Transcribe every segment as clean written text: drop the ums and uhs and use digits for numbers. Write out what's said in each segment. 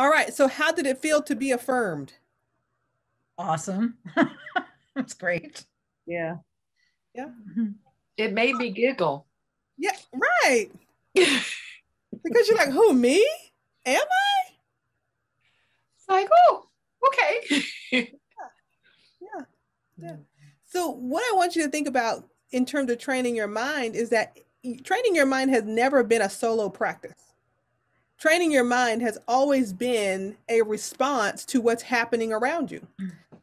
All right, so how did it feel to be affirmed? Awesome. That's great. Yeah. Yeah. It made me giggle. Yeah, right. Because you're like, who, me? Am I? It's like, oh, okay. Yeah. Yeah. Yeah. So what I want you to think about in terms of training your mind is that training your mind has never been a solo practice. Training your mind has always been a response to what's happening around you.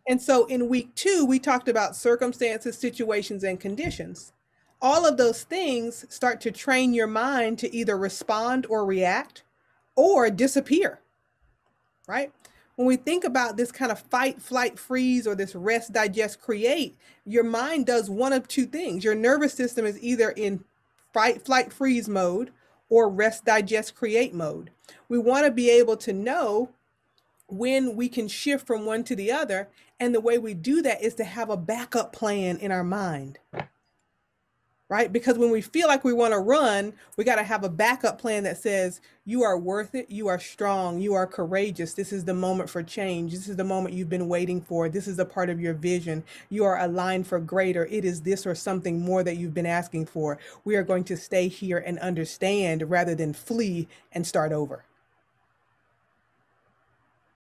And so in week 2, we talked about circumstances, situations, and conditions. All of those things start to train your mind to either respond or react or disappear, right? When we think about this kind of fight, flight, freeze, or this rest, digest, create, your mind does one of two things. Your nervous system is either in fight, flight, freeze mode or rest, digest, create mode. We want to be able to know when we can shift from one to the other. And the way we do that is to have a backup plan in our mind, right? Because when we feel like we want to run, we got to have a backup plan that says, you are worth it. You are strong. You are courageous. This is the moment for change. This is the moment you've been waiting for. This is a part of your vision. You are aligned for greater. It is this or something more that you've been asking for. We are going to stay here and understand rather than flee and start over.